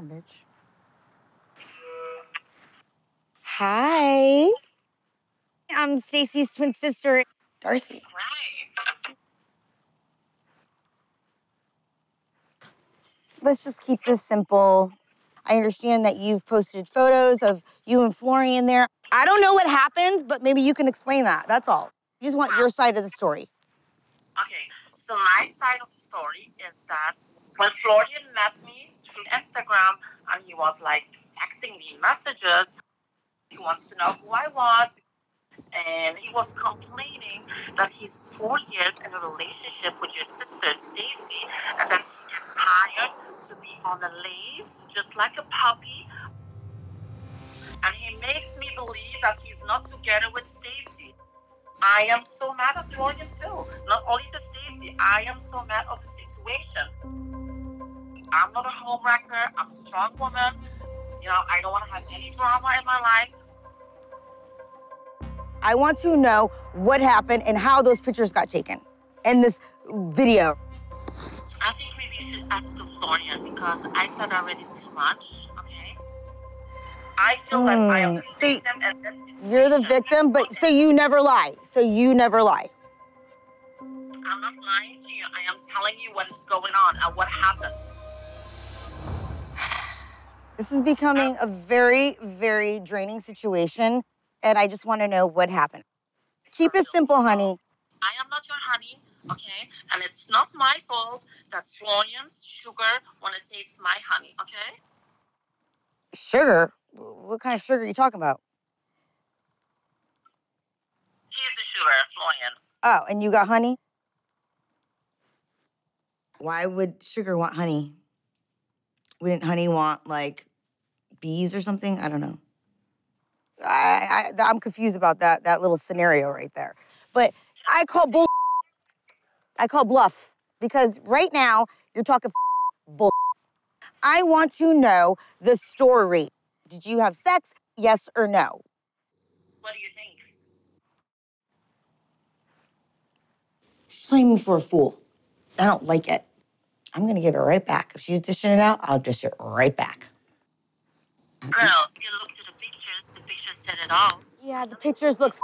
on, bitch. Hi. I'm Stacy's twin sister, Darcy. Right. Let's just keep this simple. I understand that you've posted photos of you and Florian there. I don't know what happened, but maybe you can explain that. That's all. You just want your side of the story. Okay, so my side of the story is that when Florian met me through Instagram and he was like texting me messages, he wants to know who I was, and he was complaining that he's 4 years in a relationship with your sister Stacy, and that he gets tired to be on the lace just like a puppy, and he makes me believe that he's not together with Stacy. I am so mad at Florian too, not only to Stacy. I am so mad at the situation. I'm not a homewrecker. I'm a strong woman. You know, I don't want to have any drama in my life. I want to know what happened and how those pictures got taken and this video. I think maybe you should ask Florian because I said already too much, okay? I feel like I am the victim in this situation. You're the victim, but so you never lie. So you never lie. I'm not lying to you. I am telling you what is going on and what happened. This is becoming a very, very draining situation. And I just want to know what happened. Keep it simple, honey. I am not your honey, okay? And it's not my fault that Florian's sugar want to taste my honey, okay? Sugar? What kind of sugar are you talking about? He's the sugar, Florian. Oh, and you got honey? Why would sugar want honey? Wouldn't honey want, like, bees or something? I don't know. I'm confused about that little scenario right there. But I call bull. I call bluff because right now you're talking bull. I want to know the story. Did you have sex? Yes or no? What do you think? She's playing me for a fool. I don't like it. I'm gonna give it right back. If she's dishing it out, I'll dish it right back. Girl, you looked at the pictures said it all. Yeah, the pictures look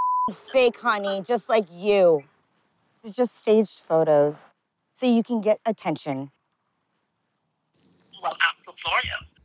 fake, honey, just like you. It's just staged photos so you can get attention. Well, ask Florian.